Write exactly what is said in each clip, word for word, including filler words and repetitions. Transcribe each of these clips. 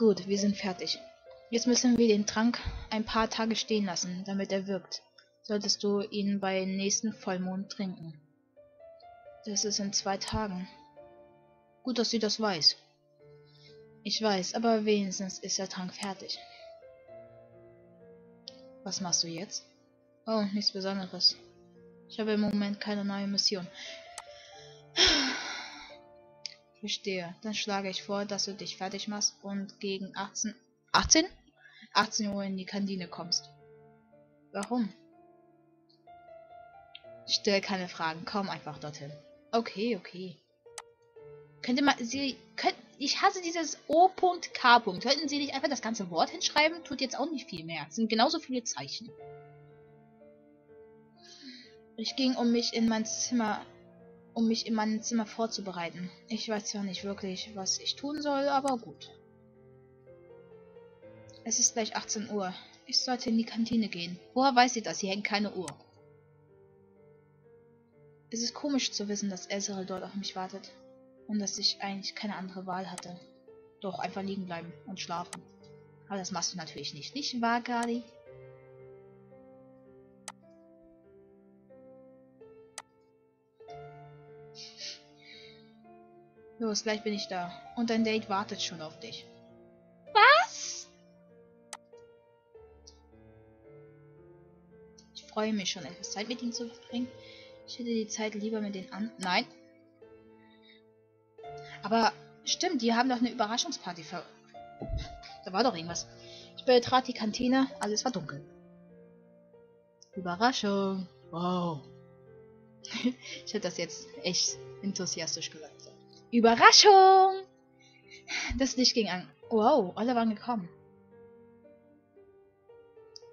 Gut, wir sind fertig. Jetzt müssen wir den Trank ein paar Tage stehen lassen, damit er wirkt. Solltest du ihn bei nächsten Vollmond trinken. Das ist in zwei Tagen. Gut, dass sie das weiß. Ich weiß, aber wenigstens ist der Trank fertig. Was machst du jetzt? Oh, nichts Besonderes. Ich habe im Moment keine neue Mission. Verstehe. Dann schlage ich vor, dass du dich fertig machst und gegen achtzehn Uhr in die Kantine kommst. Warum? Stell keine Fragen, komm einfach dorthin. Okay, okay. Könnte man, Sie, könnt, ich hasse dieses O K. Könnten Sie nicht einfach das ganze Wort hinschreiben? Tut jetzt auch nicht viel mehr. Es sind genauso viele Zeichen. Ich ging, um mich in mein Zimmer, um mich in meinem Zimmer vorzubereiten. Ich weiß zwar nicht wirklich, was ich tun soll, aber gut. Es ist gleich achtzehn Uhr. Ich sollte in die Kantine gehen. Woher weiß sie das? Hier hängt keine Uhr. Es ist komisch zu wissen, dass Ezarel dort auf mich wartet. Und dass ich eigentlich keine andere Wahl hatte. Doch, einfach liegen bleiben und schlafen. Aber das machst du natürlich nicht. Nicht wahr, Gari? Los, gleich bin ich da. Und dein Date wartet schon auf dich. Was? Ich freue mich schon, etwas Zeit mit ihm zu verbringen. Ich hätte die Zeit lieber mit den anderen... Nein. Aber stimmt, die haben doch eine Überraschungsparty ver... Da war doch irgendwas. Ich betrat die Kantine, alles war dunkel. Überraschung. Wow. Ich hätte das jetzt echt enthusiastisch gesagt. Überraschung. Das Licht ging an. Wow, alle waren gekommen.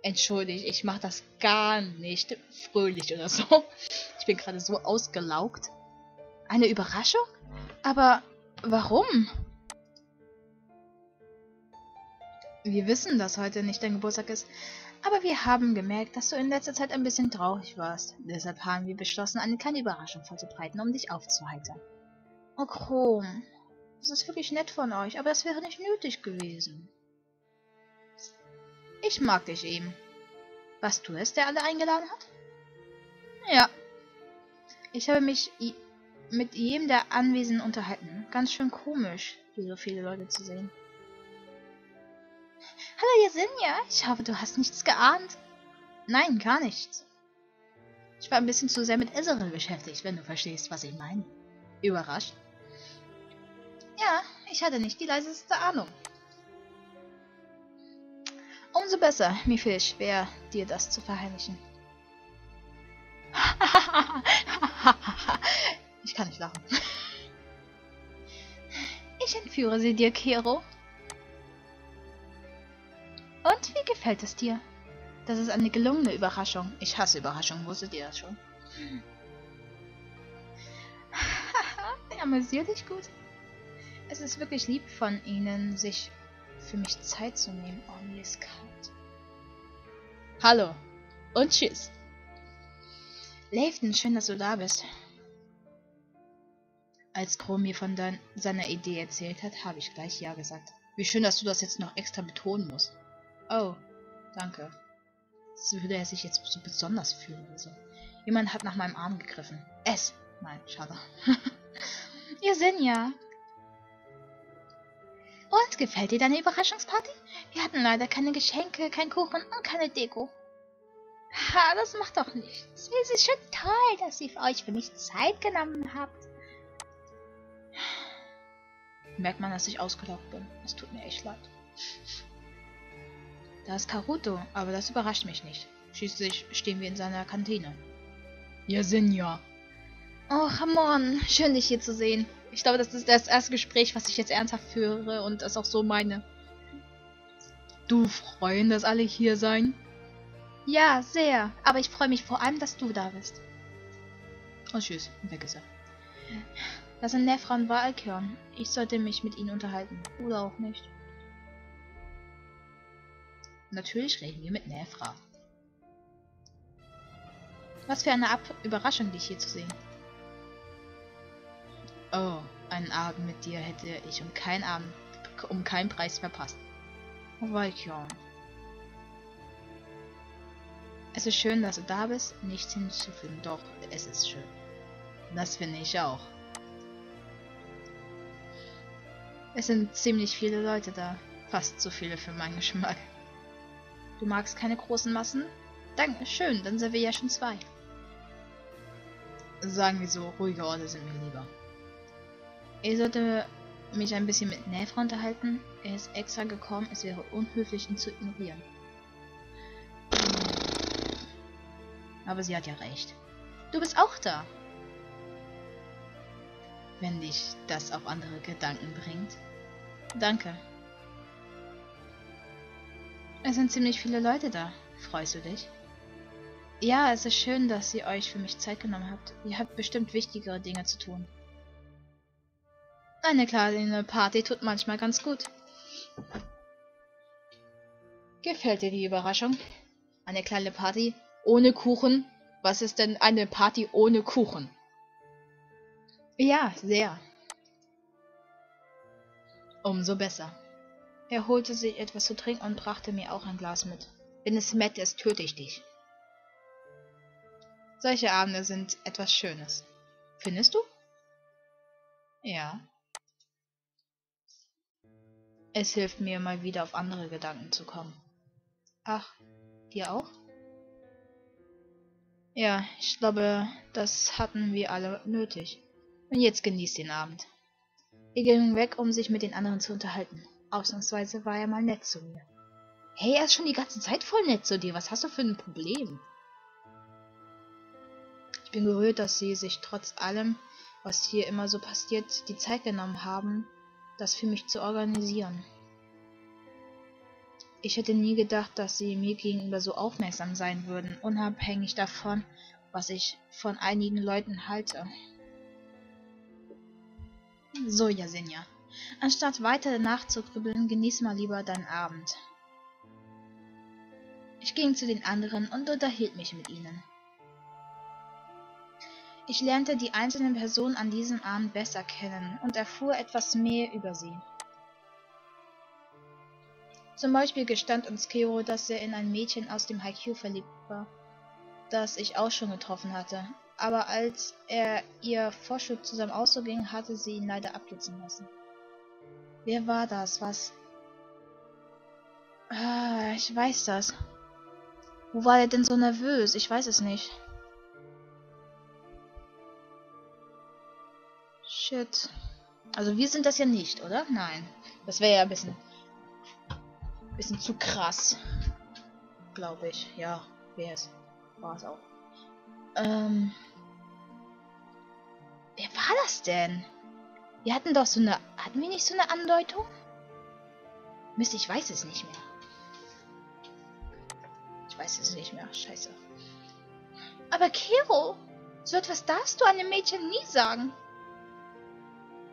Entschuldigt, ich mache das gar nicht fröhlich oder so. Ich bin gerade so ausgelaugt. Eine Überraschung? Aber warum? Wir wissen, dass heute nicht dein Geburtstag ist, aber wir haben gemerkt, dass du in letzter Zeit ein bisschen traurig warst. Deshalb haben wir beschlossen, eine kleine Überraschung vorzubereiten, um dich aufzuheitern. Oh, Chrome, das ist wirklich nett von euch, aber das wäre nicht nötig gewesen. Ich mag dich eben. Warst du es, der alle eingeladen hat? Ja. Ich habe mich mit jedem der Anwesenden unterhalten. Ganz schön komisch, hier so viele Leute zu sehen. Hallo Yersinia, ich hoffe, du hast nichts geahnt. Nein, gar nichts. Ich war ein bisschen zu sehr mit Ezarel beschäftigt, wenn du verstehst, was ich meine. Überrascht? Ja, ich hatte nicht die leiseste Ahnung. Umso besser. Mir fiel es schwer, dir das zu verheimlichen. Ich kann nicht lachen. Ich entführe sie dir, Kero. Und wie gefällt es dir? Das ist eine gelungene Überraschung. Ich hasse Überraschungen, wusstet ihr das schon? Amüsiert dich gut? Es ist wirklich lieb von ihnen, sich für mich Zeit zu nehmen. Oh, mir ist kalt. Hallo und tschüss. Leiftan, schön, dass du da bist. Als Chrome mir von dein, seiner Idee erzählt hat, habe ich gleich ja gesagt. Wie schön, dass du das jetzt noch extra betonen musst. Oh, danke. Das würde er sich jetzt so besonders fühlen oder so. Jemand hat nach meinem Arm gegriffen. Es! Nein, schade. Yersinia. Und, gefällt dir deine Überraschungsparty? Wir hatten leider keine Geschenke, keinen Kuchen und keine Deko. Ha, das macht doch nichts. Es ist schon toll, dass ihr für euch für mich Zeit genommen habt. Merkt man, dass ich ausgelaugt bin. Es tut mir echt leid. Da ist Karuto, aber das überrascht mich nicht. Schließlich stehen wir in seiner Kantine. Yersinia. Oh, Hamon, schön, dich hier zu sehen. Ich glaube, das ist das erste Gespräch, was ich jetzt ernsthaft führe und das auch so meine. Du freuen, dass alle hier sein? Ja, sehr. Aber ich freue mich vor allem, dass du da bist. Und tschüss, weg ist er. Das sind Nevra und Valkyon. Ich sollte mich mit ihnen unterhalten. Oder auch nicht. Natürlich reden wir mit Nevra. Was für eine Ab Überraschung, dich hier zu sehen. Oh, einen Abend mit dir hätte ich um keinen Abend um keinen Preis verpassen. Valkyon. Es ist schön, dass du da bist. Nichts hinzufügen, doch es ist schön. Das finde ich auch. Es sind ziemlich viele Leute da. Fast zu viele für meinen Geschmack. Du magst keine großen Massen? Danke, schön, dann sind wir ja schon zwei. Sagen wir so, ruhige Orte sind mir lieber. Ich sollte mich ein bisschen mit Nevra unterhalten. Er ist extra gekommen, es wäre unhöflich, ihn zu ignorieren. Aber sie hat ja recht. Du bist auch da. Wenn dich das auf andere Gedanken bringt. Danke. Es sind ziemlich viele Leute da. Freust du dich? Ja, es ist schön, dass ihr euch für mich Zeit genommen habt. Ihr habt bestimmt wichtigere Dinge zu tun. Eine kleine Party tut manchmal ganz gut. Gefällt dir die Überraschung? Eine kleine Party? Ohne Kuchen? Was ist denn eine Party ohne Kuchen? Ja, sehr. Umso besser. Er holte sich etwas zu trinken und brachte mir auch ein Glas mit. Wenn es Mett ist, töte ich dich. Solche Abende sind etwas Schönes. Findest du? Ja. Es hilft mir, mal wieder auf andere Gedanken zu kommen. Ach, dir auch? Ja, ich glaube, das hatten wir alle nötig. Und jetzt genießt den Abend. Wir gingen weg, um sich mit den anderen zu unterhalten. Ausnahmsweise war er mal nett zu mir. Hey, er ist schon die ganze Zeit voll nett zu dir. Was hast du für ein Problem? Ich bin gerührt, dass sie sich trotz allem, was hier immer so passiert, die Zeit genommen haben, das für mich zu organisieren. Ich hätte nie gedacht, dass sie mir gegenüber so aufmerksam sein würden, unabhängig davon, was ich von einigen Leuten halte. So, Yersinia, anstatt weiter nachzugrübeln, genieß mal lieber deinen Abend. Ich ging zu den anderen und unterhielt mich mit ihnen. Ich lernte die einzelnen Personen an diesem Abend besser kennen und erfuhr etwas mehr über sie. Zum Beispiel gestand uns Kero, dass er in ein Mädchen aus dem Haikyuu verliebt war, das ich auch schon getroffen hatte. Aber als er ihr vorschlug, zusammen auszugehen, hatte sie ihn leider abblitzen lassen. Wer war das? Was? Ah, ich weiß das. Wo war er denn so nervös? Ich weiß es nicht. Shit. Also wir sind das ja nicht, oder? Nein. Das wäre ja ein bisschen... bisschen zu krass, glaube ich. Ja, wäre es. War es auch. Ähm. Wer war das denn? Wir hatten doch so eine... Hatten wir nicht so eine Andeutung? Mist, ich weiß es nicht mehr. Ich weiß es nicht mehr. Scheiße. Aber Kero, so etwas darfst du einem Mädchen nie sagen.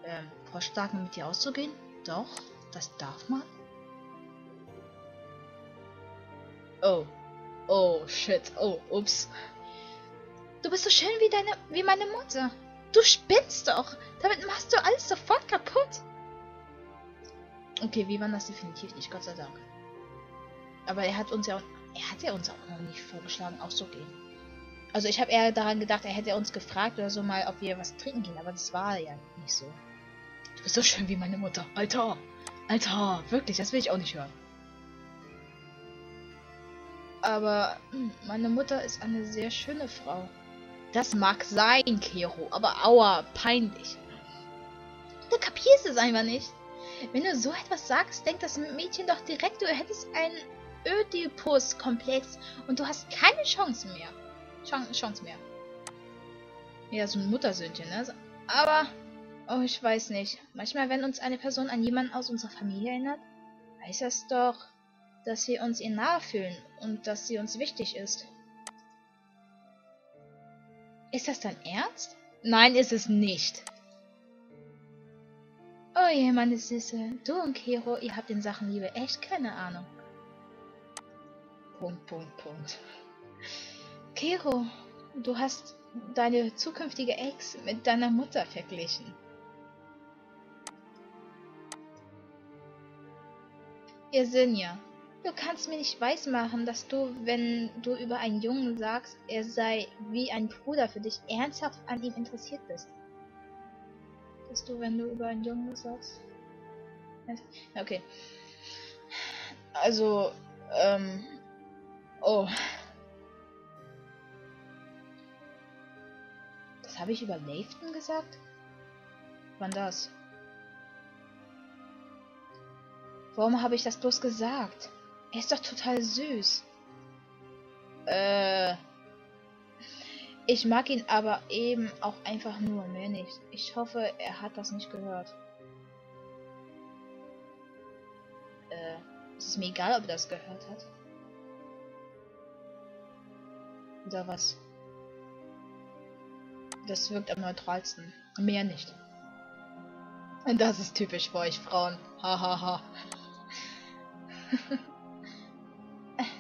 Ähm, vorschlagen, mit dir auszugehen? Doch, das darf man. Oh. Oh, shit. Oh, ups. Du bist so schön wie deine, wie meine Mutter. Du spinnst doch. Damit machst du alles sofort kaputt. Okay, wir waren das definitiv nicht, Gott sei Dank. Aber er hat uns ja, er hat ja uns auch noch nicht vorgeschlagen, auszugehen. Also ich habe eher daran gedacht, er hätte uns gefragt oder so mal, ob wir was trinken gehen. Aber das war ja nicht so. Du bist so schön wie meine Mutter. Alter. Alter. Wirklich, das will ich auch nicht hören. Aber meine Mutter ist eine sehr schöne Frau. Das mag sein, Kero, aber aua, peinlich. Du kapierst es einfach nicht. Wenn du so etwas sagst, denkt das Mädchen doch direkt, du hättest einen Ödipus-Komplex und du hast keine Chance mehr. Chance, Chance mehr. Ja, so ein Muttersöhnchen, ne? Aber, oh, ich weiß nicht. Manchmal, wenn uns eine Person an jemanden aus unserer Familie erinnert, heißt das doch, dass wir uns ihr nahe fühlen und dass sie uns wichtig ist. Ist das dein Ernst? Nein, ist es nicht. Oh je, meine Süße, du und Kero, ihr habt in Sachen Liebe echt keine Ahnung. Punkt, Punkt, Punkt. Kero, du hast deine zukünftige Ex mit deiner Mutter verglichen. Yersinia, du kannst mir nicht weismachen, dass du, wenn du über einen Jungen sagst, er sei wie ein Bruder für dich, ernsthaft an ihm interessiert bist. Dass du, wenn du über einen Jungen sagst... Okay. Also, ähm... oh. Das habe ich über Leiftan gesagt? Wann das? Warum habe ich das bloß gesagt? Er ist doch total süß. Äh... Ich mag ihn aber eben auch einfach nur, mehr nicht. Ich hoffe, er hat das nicht gehört. Äh... Es ist mir egal, ob er das gehört hat. Oder was? Das wirkt am neutralsten. Mehr nicht. Und das ist typisch für euch Frauen. Hahaha.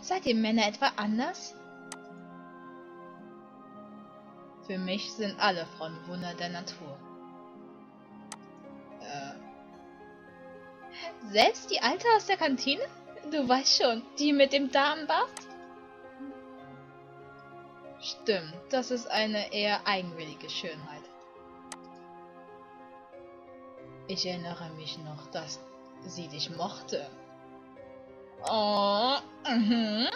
Seid ihr Männer etwa anders? Für mich sind alle Frauen Wunder der Natur. Äh. Selbst die Alte aus der Kantine? Du weißt schon, die mit dem Damenbart? Stimmt, das ist eine eher eigenwillige Schönheit. Ich erinnere mich noch, dass sie dich mochte. Oh, mhm.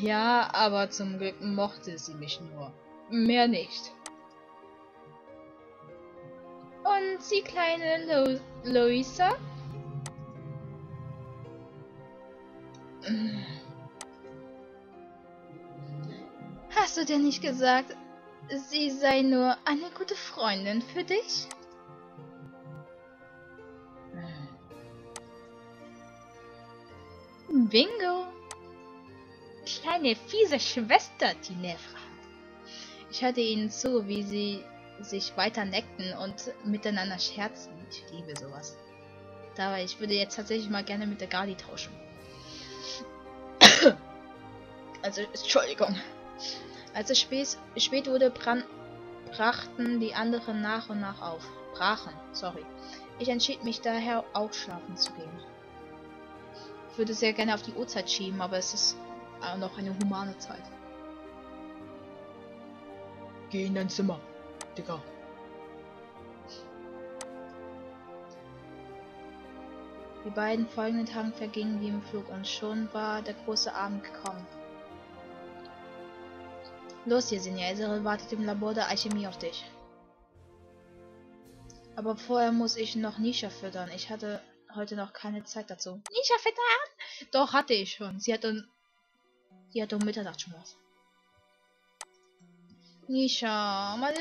Ja, aber zum Glück mochte sie mich nur. Mehr nicht. Und die kleine Lu Luisa? Hast du denn nicht gesagt, sie sei nur eine gute Freundin für dich? Bingo! Kleine fiese Schwester, die Nevra. Ich hörte ihnen zu, wie sie sich weiter neckten und miteinander scherzten. Ich liebe sowas. Dabei, ich würde jetzt tatsächlich mal gerne mit der Gali tauschen. Also, Entschuldigung. Als es spät, spät wurde, brand, brachten die anderen nach und nach auf. Brachen, sorry. Ich entschied mich daher, auch schlafen zu gehen. Ich würde sehr gerne auf die Uhrzeit schieben, aber es ist noch eine humane Zeit. Geh in dein Zimmer, Digga. Die beiden folgenden Tage vergingen wie im Flug und schon war der große Abend gekommen. Los, Yersinia, Ezarel wartet im Labor der Alchemie auf dich. Aber vorher muss ich noch Nisha füttern. Ich hatte heute noch keine Zeit dazu. Nisha füttern? Doch, hatte ich schon. Sie hat um... Sie hat um Mitternacht schon was. Nisha, meine...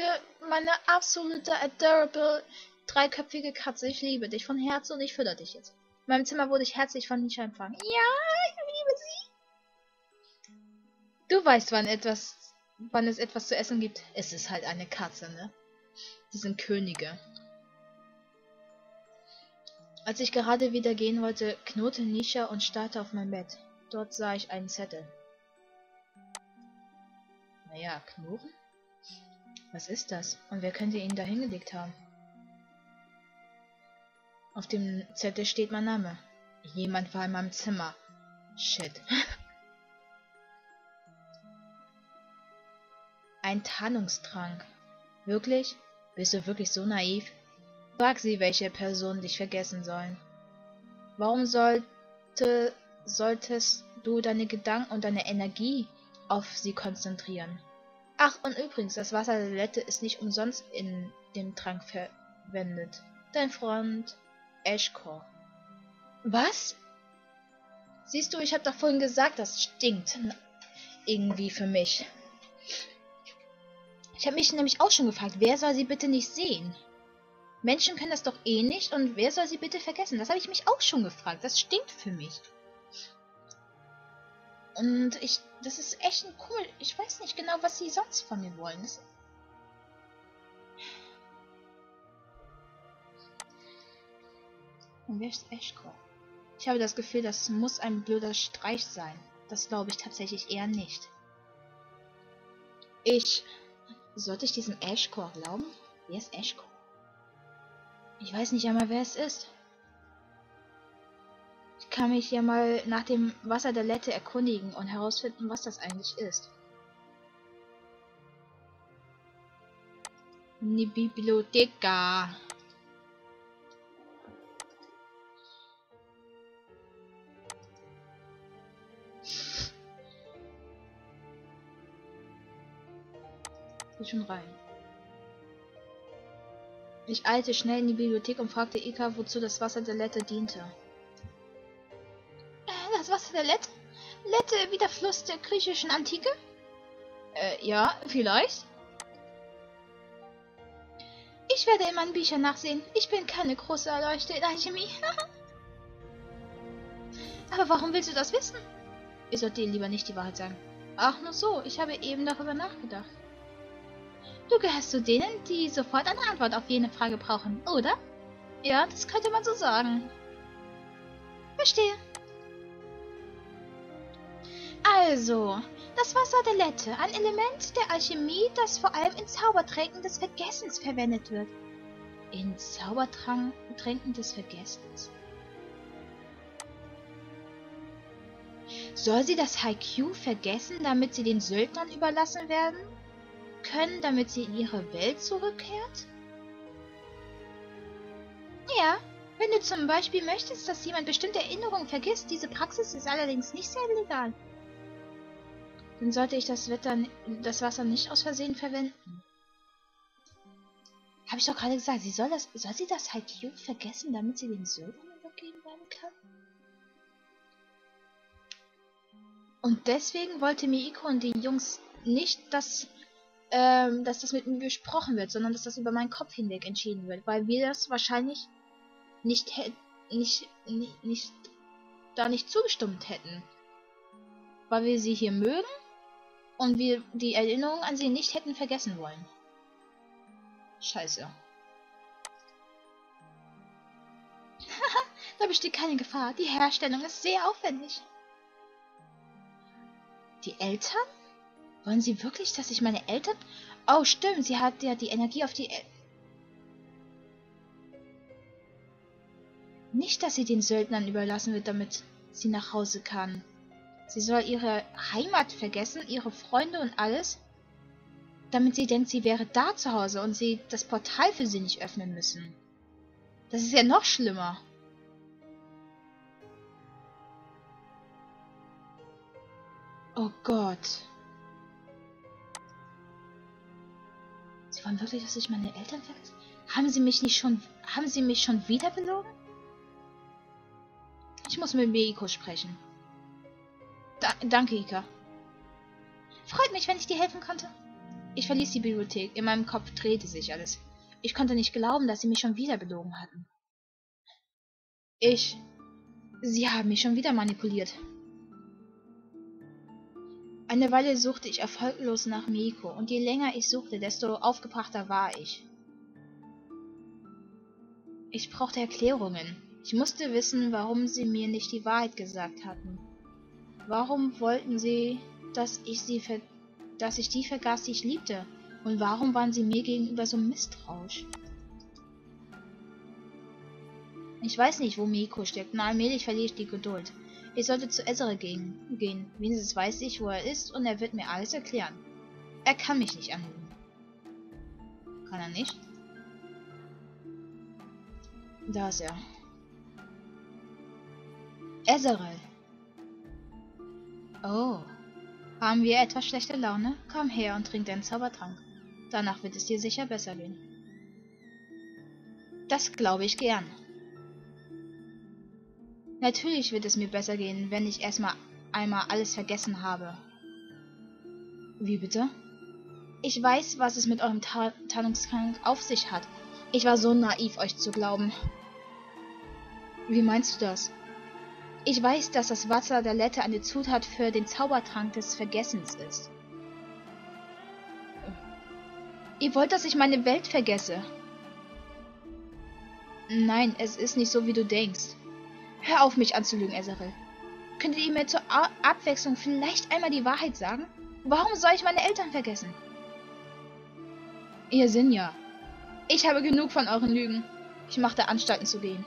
meine absolute adorable dreiköpfige Katze. Ich liebe dich von Herzen und ich fütter dich jetzt. In meinem Zimmer wurde ich herzlich von Nisha empfangen. Ja, ich liebe sie. Du weißt, wann etwas... wann es etwas zu essen gibt. Es ist halt eine Katze, ne? Die sind Könige. Als ich gerade wieder gehen wollte, knurrte Nisha und starrte auf mein Bett. Dort sah ich einen Zettel. Naja, knurren? Was ist das? Und wer könnte ihn da hingelegt haben? Auf dem Zettel steht mein Name. Jemand war in meinem Zimmer. Shit. Ein Tarnungstrank. Wirklich? Bist du wirklich so naiv? Frag sie, welche Personen dich vergessen sollen. Warum sollte, solltest du deine Gedanken und deine Energie auf sie konzentrieren? Ach, und übrigens, das Wasser der Lette ist nicht umsonst in dem Trank verwendet. Dein Freund Ashkore. Was? Siehst du, ich habe doch vorhin gesagt, das stinkt. Irgendwie für mich. Ich habe mich nämlich auch schon gefragt, wer soll sie bitte nicht sehen? Menschen können das doch eh nicht und wer soll sie bitte vergessen? Das habe ich mich auch schon gefragt. Das stinkt für mich. Und ich... Das ist echt ein cool... Ich weiß nicht genau, was sie sonst von mir wollen. Das und wer ist Ashkore? Ich habe das Gefühl, das muss ein blöder Streich sein. Das glaube ich tatsächlich eher nicht. Ich... Sollte ich diesem Ashkore glauben? Wer ist Ashkore? Ich weiß nicht einmal, wer es ist. kann mich ja mal nach dem Wasser der Lette erkundigen und herausfinden, was das eigentlich ist. Eine Bibliotheka. Geht schon rein. Ich eilte schnell in die Bibliothek und fragte Ika, wozu das Wasser der Lette diente. Das Wasser der Lette? Lette wie der Fluss der griechischen Antike? Äh, ja, vielleicht. Ich werde in meinen Büchern nachsehen. Ich bin keine große Erleuchtete in Alchemie. Aber warum willst du das wissen? Ich sollte dir lieber nicht die Wahrheit sagen. Ach, nur so. Ich habe eben darüber nachgedacht. Du gehörst zu denen, die sofort eine Antwort auf jene Frage brauchen, oder? Ja, das könnte man so sagen. Verstehe. Also, das Wasser der Lette, ein Element der Alchemie, das vor allem in Zaubertränken des Vergessens verwendet wird. In Zaubertränken des Vergessens? Soll sie das Haikyuu vergessen, damit sie den Söldnern überlassen werden können, damit sie in ihre Welt zurückkehrt? Ja, wenn du zum Beispiel möchtest, dass jemand bestimmte Erinnerungen vergisst, diese Praxis ist allerdings nicht sehr legal. Dann sollte ich das, Wetter, das Wasser nicht aus Versehen verwenden. Habe ich doch gerade gesagt, sie soll, das, soll sie das Haikyuu vergessen, damit sie den Söldnern übergeben werden kann? Und deswegen wollte Miiko und die Jungs nicht, dass Ähm, dass das mit mir besprochen wird, sondern dass das über meinen Kopf hinweg entschieden wird, weil wir das wahrscheinlich nicht nicht, nicht, nicht da nicht zugestimmt hätten. Weil wir sie hier mögen und wir die Erinnerung an sie nicht hätten vergessen wollen. Scheiße. Da besteht keine Gefahr. Die Herstellung ist sehr aufwendig. Die Eltern? Wollen Sie wirklich, dass ich meine Eltern... Oh, stimmt, sie hat ja die Energie auf die... El Nicht, dass sie den Söldnern überlassen wird, damit sie nach Hause kann. Sie soll ihre Heimat vergessen, ihre Freunde und alles, damit sie denkt, sie wäre da zu Hause und sie das Portal für sie nicht öffnen müssen. Das ist ja noch schlimmer. Oh Gott. Sie wollen wirklich, dass ich meine Eltern vergesse? Haben sie mich nicht schon... Haben sie mich schon wieder belogen? Ich muss mit Miiko sprechen. Da, danke, Ika. Freut mich, wenn ich dir helfen konnte. Ich verließ die Bibliothek. In meinem Kopf drehte sich alles. Ich konnte nicht glauben, dass sie mich schon wieder belogen hatten. Ich... Sie haben mich schon wieder manipuliert. Eine Weile suchte ich erfolglos nach Miiko, und je länger ich suchte, desto aufgebrachter war ich. Ich brauchte Erklärungen. Ich musste wissen, warum sie mir nicht die Wahrheit gesagt hatten. Warum wollten sie, dass ich, sie ver dass ich die vergaß, die ich liebte? Und warum waren sie mir gegenüber so misstrauisch? Ich weiß nicht, wo Miiko steckt, und allmählich verliere ich die Geduld. Ich sollte zu Ezarel gehen, gehen. Wenigstens weiß ich, wo er ist, und er wird mir alles erklären. Er kann mich nicht anlügen. Kann er nicht? Da ist er. Ezarel. Oh. Haben wir etwas schlechte Laune? Komm her und trink deinen Zaubertrank. Danach wird es dir sicher besser gehen. Das glaube ich gern. Natürlich wird es mir besser gehen, wenn ich erstmal einmal alles vergessen habe. Wie bitte? Ich weiß, was es mit eurem Tarnungstrank auf sich hat. Ich war so naiv, euch zu glauben. Wie meinst du das? Ich weiß, dass das Wasser der Lette eine Zutat für den Zaubertrank des Vergessens ist. Ihr wollt, dass ich meine Welt vergesse? Nein, es ist nicht so, wie du denkst. Hör auf, mich anzulügen, Ezarel. Könntet ihr mir zur A- Abwechslung vielleicht einmal die Wahrheit sagen? Warum soll ich meine Eltern vergessen? Yersinia, ich habe genug von euren Lügen. Ich machte Anstalten zu gehen.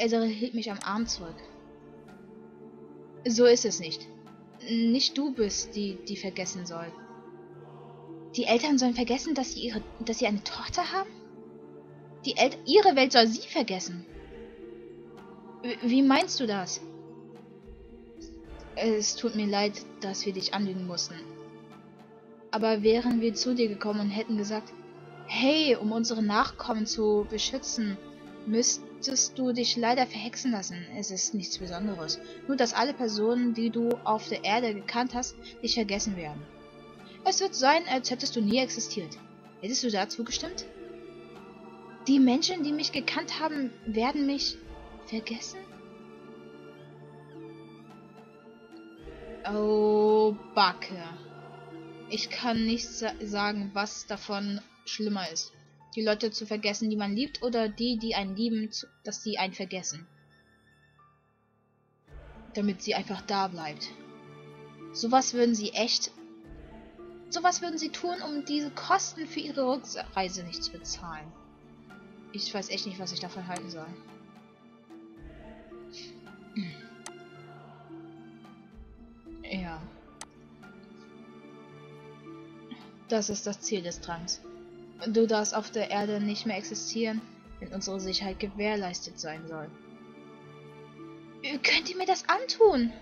Ezarel hielt mich am Arm zurück. So ist es nicht. Nicht du bist die, die vergessen soll. Die Eltern sollen vergessen, dass sie, ihre, dass sie eine Tochter haben? Die El- ihre Welt soll sie vergessen. Wie meinst du das? Es tut mir leid, dass wir dich anlügen mussten. Aber wären wir zu dir gekommen und hätten gesagt, hey, um unsere Nachkommen zu beschützen, müsstest du dich leider verhexen lassen. Es ist nichts Besonderes. Nur, dass alle Personen, die du auf der Erde gekannt hast, dich vergessen werden. Es wird sein, als hättest du nie existiert. Hättest du dazu gestimmt? Die Menschen, die mich gekannt haben, werden mich vergessen? Oh, Backe. Ich kann nicht sa sagen, was davon schlimmer ist. Die Leute zu vergessen, die man liebt, oder die, die einen lieben, dass sie einen vergessen. Damit sie einfach da bleibt. Sowas würden sie echt... Sowas würden sie tun, um diese Kosten für ihre Rückreise nicht zu bezahlen. Ich weiß echt nicht, was ich davon halten soll. Ja. Das ist das Ziel des Drangs. Du darfst auf der Erde nicht mehr existieren, wenn unsere Sicherheit gewährleistet sein soll. Könnt ihr mir das antun?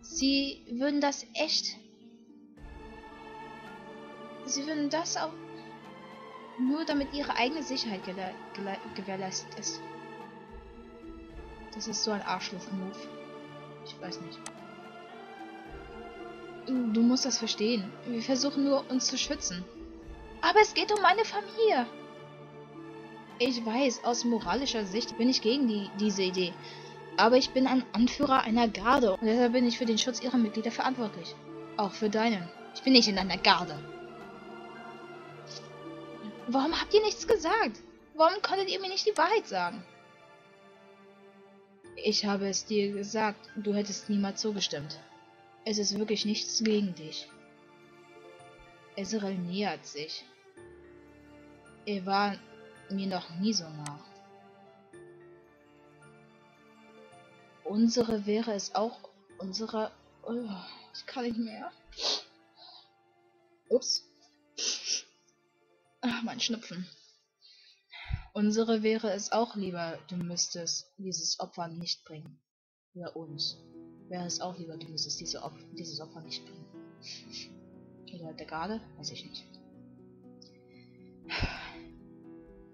Sie würden das echt... Sie würden das auch... Nur damit ihre eigene Sicherheit gewährleistet ist. Das ist so ein Arschloch-Move. Ich weiß nicht. Du musst das verstehen. Wir versuchen nur, uns zu schützen. Aber es geht um meine Familie. Ich weiß, aus moralischer Sicht bin ich gegen die, diese Idee. Aber ich bin ein Anführer einer Garde. Und deshalb bin ich für den Schutz ihrer Mitglieder verantwortlich. Auch für deinen. Ich bin nicht in einer Garde. Warum habt ihr nichts gesagt? Warum konntet ihr mir nicht die Wahrheit sagen? Ich habe es dir gesagt, du hättest niemals zugestimmt. Es ist wirklich nichts gegen dich. Ezarel nähert sich. Er war mir noch nie so nah. Unsere wäre es auch, unsere... Oh, ich kann nicht mehr. Ups. Ach, mein Schnupfen. Unsere wäre es auch lieber, du müsstest dieses Opfer nicht bringen. Oder uns. Wäre es auch lieber, du müsstest diese Op dieses Opfer nicht bringen. Oder der Garde? Weiß ich nicht.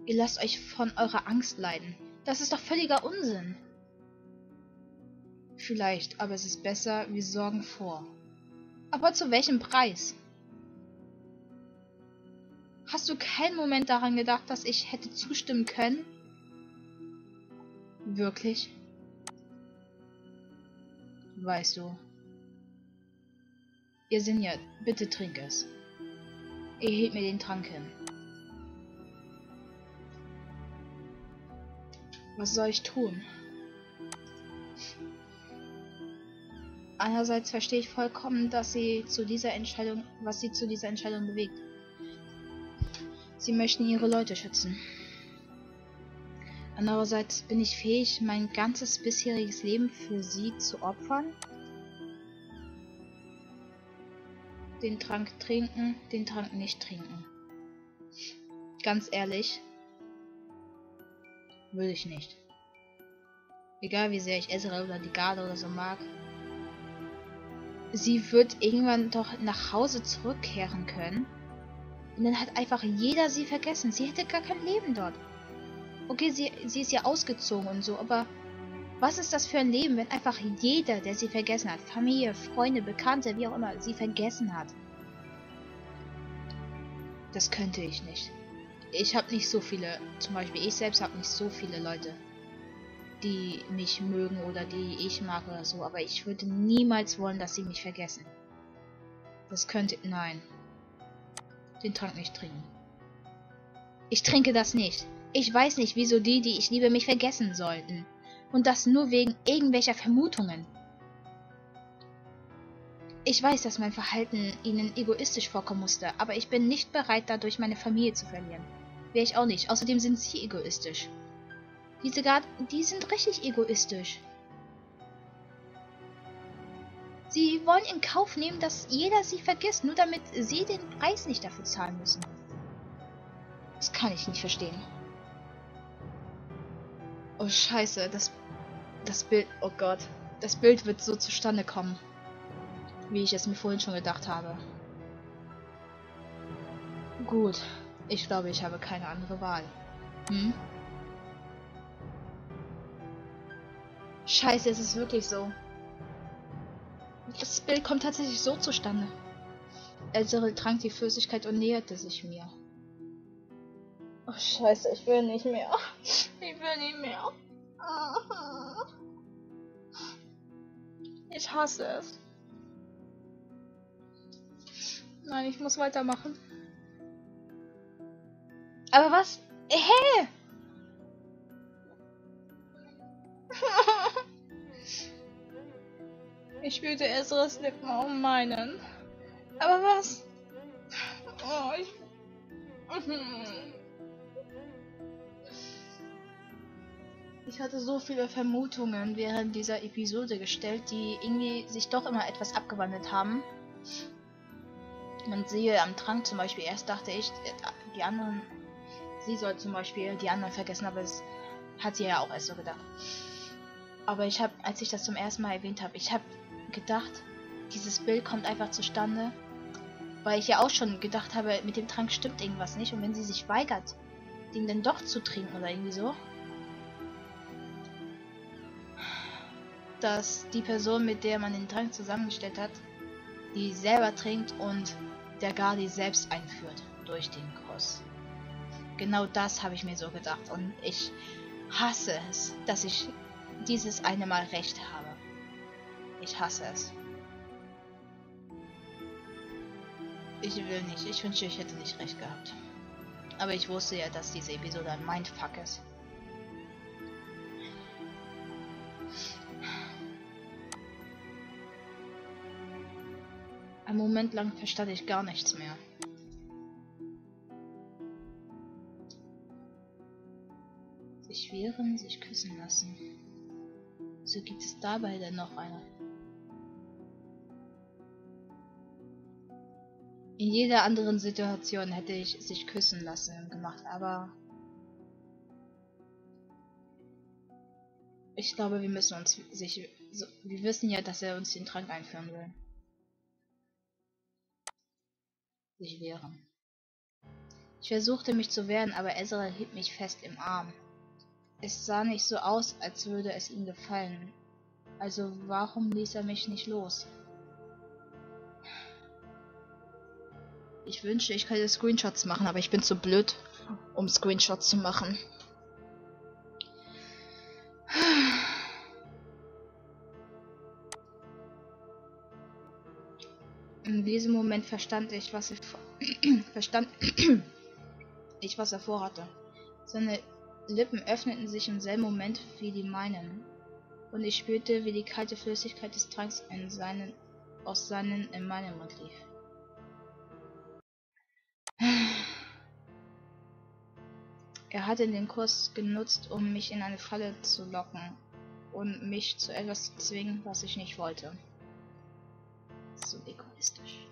Ihr lasst euch von eurer Angst leiden. Das ist doch völliger Unsinn. Vielleicht, aber es ist besser, wir sorgen vor. Aber zu welchem Preis? Hast du keinen Moment daran gedacht, dass ich hätte zustimmen können? Wirklich? Weißt du. Yersinia, bitte trink es. Er hielt mir den Trank hin. Was soll ich tun? Einerseits verstehe ich vollkommen, dass sie zu dieser Entscheidung, was sie zu dieser Entscheidung bewegt. Sie möchten ihre Leute schützen. Andererseits bin ich fähig, mein ganzes bisheriges Leben für sie zu opfern. Den Trank trinken, den Trank nicht trinken. Ganz ehrlich, will ich nicht. Egal wie sehr ich Ezarel oder die Garde oder so mag. Sie wird irgendwann doch nach Hause zurückkehren können. Und dann hat einfach jeder sie vergessen. Sie hätte gar kein Leben dort. Okay, sie, sie ist ja ausgezogen und so, aber was ist das für ein Leben, wenn einfach jeder, der sie vergessen hat, Familie, Freunde, Bekannte, wie auch immer, sie vergessen hat? Das könnte ich nicht. Ich habe nicht so viele, zum Beispiel ich selbst habe nicht so viele Leute, die mich mögen oder die ich mag oder so, aber ich würde niemals wollen, dass sie mich vergessen. Das könnte, nein. Den Trank nicht trinken. Ich trinke das nicht. Ich weiß nicht, wieso die, die ich liebe, mich vergessen sollten. Und das nur wegen irgendwelcher Vermutungen. Ich weiß, dass mein Verhalten ihnen egoistisch vorkommen musste, aber ich bin nicht bereit, dadurch meine Familie zu verlieren. Wäre ich auch nicht. Außerdem sind sie egoistisch. Diese Garten, die sind richtig egoistisch. Sie wollen in Kauf nehmen, dass jeder sie vergisst, nur damit sie den Preis nicht dafür zahlen müssen. Das kann ich nicht verstehen. Oh Scheiße, das, das Bild, oh Gott. Das Bild wird so zustande kommen, wie ich es mir vorhin schon gedacht habe. Gut, ich glaube, ich habe keine andere Wahl. Hm? Scheiße, es ist wirklich so. Das Bild kommt tatsächlich so zustande. Ezarel trank die Flüssigkeit und näherte sich mir. Oh Scheiße, ich will nicht mehr. Ich will nicht mehr. Ich hasse es. Nein, ich muss weitermachen. Aber was? Hä? Ich spürte Ezarels Lippen um meinen. Aber was? Oh, ich... Ich hatte so viele Vermutungen während dieser Episode gestellt, die irgendwie sich doch immer etwas abgewandelt haben. Man sehe am Trank zum Beispiel, erst dachte ich, die anderen, sie soll zum Beispiel die anderen vergessen, aber es hat sie ja auch erst so gedacht. Aber ich habe, als ich das zum ersten Mal erwähnt habe, ich habe gedacht, dieses Bild kommt einfach zustande, weil ich ja auch schon gedacht habe, mit dem Trank stimmt irgendwas nicht und wenn sie sich weigert, den dann doch zu trinken oder irgendwie so, dass die Person, mit der man den Trank zusammengestellt hat, die selber trinkt und der Gardi selbst einführt durch den Kuss. Genau das habe ich mir so gedacht und ich hasse es, dass ich dieses eine Mal recht habe. Ich hasse es. Ich will nicht. Ich wünschte, ich hätte nicht recht gehabt. Aber ich wusste ja, dass diese Episode ein Mindfuck ist. Einen Moment lang verstand ich gar nichts mehr. Sich wehren, sich küssen lassen. So gibt es dabei dann noch eine. In jeder anderen Situation hätte ich sich küssen lassen gemacht, aber... Ich glaube, wir müssen uns sich... Wir wissen ja, dass er uns den Trank einführen will. Sich wehren. Ich versuchte mich zu wehren, aber Ezarel hielt mich fest im Arm. Es sah nicht so aus, als würde es ihm gefallen. Also warum ließ er mich nicht los? Ich wünsche, ich könnte Screenshots machen, aber ich bin zu blöd, um Screenshots zu machen. In diesem Moment verstand ich, was ich verstand ich, was er vorhatte. Seine Lippen öffneten sich im selben Moment wie die meinen, und ich spürte, wie die kalte Flüssigkeit des Tranks in seinen, aus seinen in meinen Mund lief. Er hatte den Kuss genutzt, um mich in eine Falle zu locken und mich zu etwas zu zwingen, was ich nicht wollte. So egoistisch.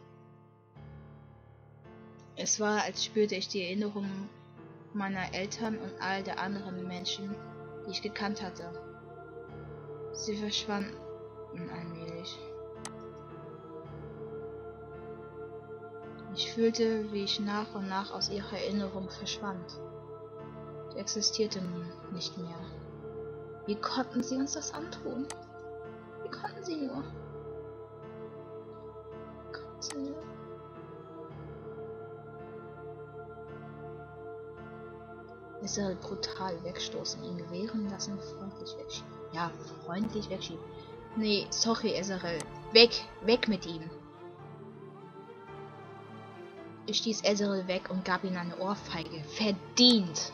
Es war, als spürte ich die Erinnerungen meiner Eltern und all der anderen Menschen, die ich gekannt hatte. Sie verschwanden allmählich. Ich fühlte, wie ich nach und nach aus ihrer Erinnerung verschwand. Ich existierte nun nicht mehr. Wie konnten sie uns das antun? Wie konnten sie nur? Ist er brutal wegstoßen, ihn gewähren lassen, freundlich wegschieben. Ja, freundlich wegschieben. Nee, sorry, Ezarel. Weg, weg mit ihm. Ich stieß Ezarel weg und gab ihm eine Ohrfeige. Verdient!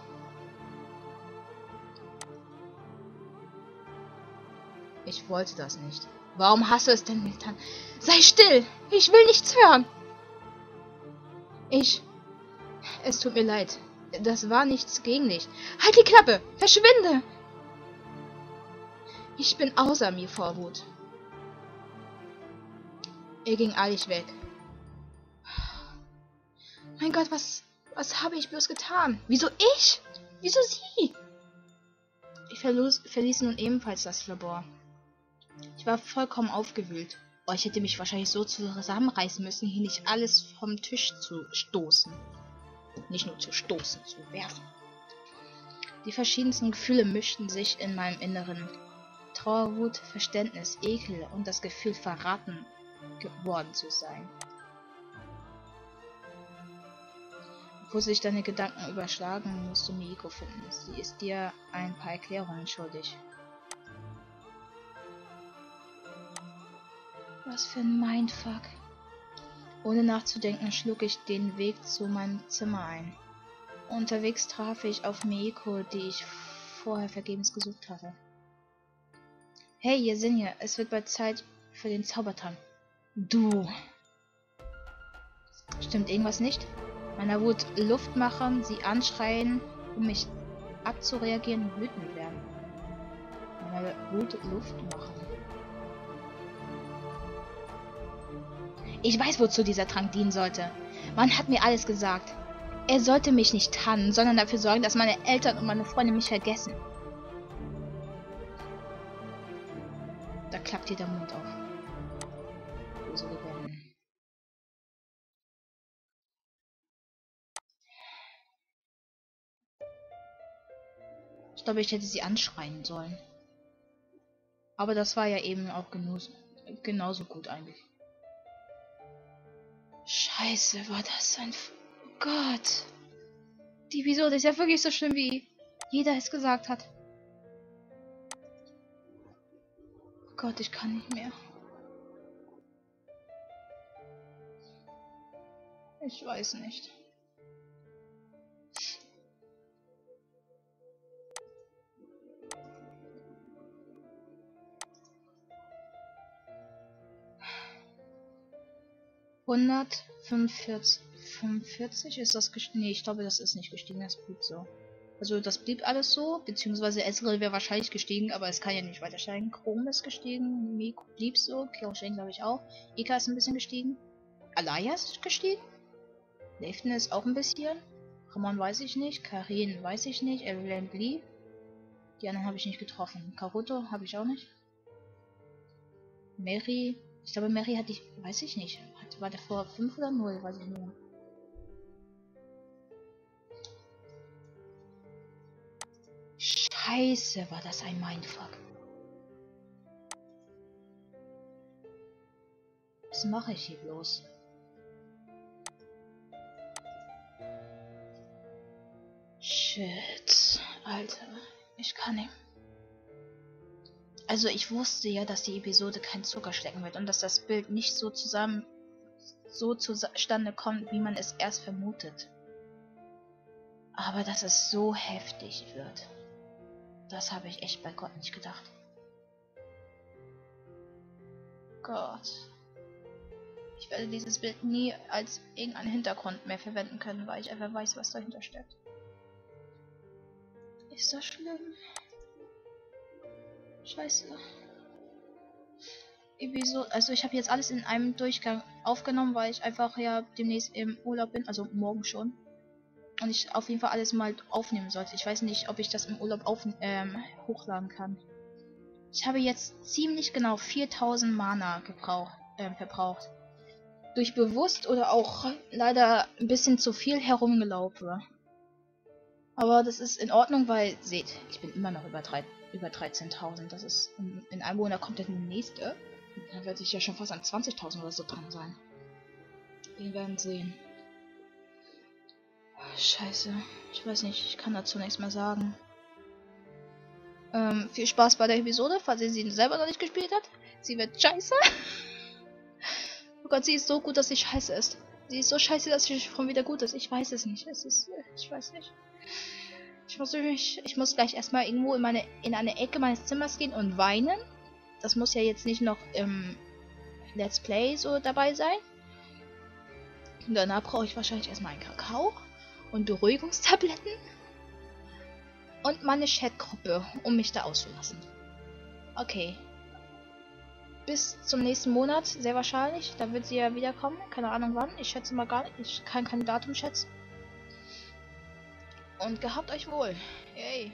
Ich wollte das nicht. Warum hast du es denn getan? Sei still! Ich will nichts hören! Ich... Es tut mir leid. Das war nichts gegen dich. Halt die Klappe! Verschwinde! Ich bin außer mir vor Wut. Er ging eilig weg. Mein Gott, was, was habe ich bloß getan? Wieso ich? Wieso sie? Ich verließ, verließ nun ebenfalls das Labor. Ich war vollkommen aufgewühlt. Oh, ich hätte mich wahrscheinlich so zusammenreißen müssen, hier nicht alles vom Tisch zu stoßen. Nicht nur zu stoßen, zu werfen. Die verschiedensten Gefühle mischten sich in meinem Inneren. Trauerwut, Verständnis, Ekel und das Gefühl, verraten geworden zu sein. Wo sich deine Gedanken überschlagen, musst du Miiko finden. Sie ist dir ein paar Erklärungen schuldig. Was für ein Mindfuck. Ohne nachzudenken, schlug ich den Weg zu meinem Zimmer ein. Unterwegs traf ich auf Miiko, die ich vorher vergebens gesucht hatte. Hey, Yersinia, es wird bald Zeit für den Zaubertrank. Du! Stimmt irgendwas nicht? Meiner Wut Luft machen, sie anschreien, um mich abzureagieren, wütend werden. Meiner Wut Luft machen. Ich weiß, wozu dieser Trank dienen sollte. Man hat mir alles gesagt. Er sollte mich nicht tarnen, sondern dafür sorgen, dass meine Eltern und meine Freunde mich vergessen. Da klappt dir der Mund auf. Böse Rebellen. Ich glaube, ich hätte sie anschreien sollen. Aber das war ja eben auch genauso, genauso gut eigentlich. Scheiße, war das ein... F Gott! Die Episode ist ja wirklich so schlimm, wie jeder es gesagt hat. Oh Gott, ich kann nicht mehr. Ich weiß nicht. hundertfünfundvierzig ist das gestiegen. Nee, ich glaube, das ist nicht gestiegen, das blieb so. Also das blieb alles so, beziehungsweise Ezarel wäre wahrscheinlich gestiegen, aber es kann ja nicht weiter steigen. Chrome ist gestiegen, Miiko blieb so, Kero glaube ich auch, Ika ist ein bisschen gestiegen, Alaya ist gestiegen, Leiftan ist auch ein bisschen, Ramon weiß ich nicht, Karin weiß ich nicht, Evelyn blieb, die anderen habe ich nicht getroffen, Karuto habe ich auch nicht, Mary, ich glaube Mary hatte ich, weiß ich nicht, war der vor fünf oder null, weiß ich nicht mehr. Scheiße, war das ein Mindfuck. Was mache ich hier bloß? Shit, Alter, ich kann nicht. Also ich wusste ja, dass die Episode kein Zucker stecken wird und dass das Bild nicht so zusammen so zustande kommt, wie man es erst vermutet. Aber dass es so heftig wird. Das habe ich echt bei Gott nicht gedacht. Gott. Ich werde dieses Bild nie als irgendeinen Hintergrund mehr verwenden können, weil ich einfach weiß, was dahinter steckt. Ist das schlimm? Scheiße. Episode, also ich habe jetzt alles in einem Durchgang aufgenommen, weil ich einfach ja demnächst im Urlaub bin, also morgen schon. Und ich auf jeden Fall alles mal aufnehmen sollte. Ich weiß nicht, ob ich das im Urlaub auf, ähm, hochladen kann. Ich habe jetzt ziemlich genau viertausend Mana gebraucht, äh, verbraucht. Durch bewusst oder auch leider ein bisschen zu viel herumgelaufen. Aber das ist in Ordnung, weil, seht, ich bin immer noch über, über dreizehntausend. Das ist, in, in einem Monat kommt der nächste. Dann werde ich ja schon fast an zwanzigtausend oder so dran sein. Wir werden sehen. Scheiße. Ich weiß nicht, ich kann dazu nichts mehr sagen. Ähm, viel Spaß bei der Episode, falls ihr sie selber noch nicht gespielt habt. Sie wird scheiße. Oh Gott, sie ist so gut, dass sie scheiße ist. Sie ist so scheiße, dass sie schon wieder gut ist. Ich weiß es nicht. Es ist, ich weiß nicht. Ich muss, mich, ich muss gleich erstmal irgendwo in, meine, in eine Ecke meines Zimmers gehen und weinen. Das muss ja jetzt nicht noch im Let's Play so dabei sein. Und danach brauche ich wahrscheinlich erstmal einen Kakao. und Beruhigungstabletten und meine Chatgruppe, um mich da auszulassen. Okay. Bis zum nächsten Monat, sehr wahrscheinlich. Dann wird sie ja wiederkommen. Keine Ahnung wann. Ich schätze mal gar nicht. Ich kann kein Datum schätzen. Und gehabt euch wohl. Yay.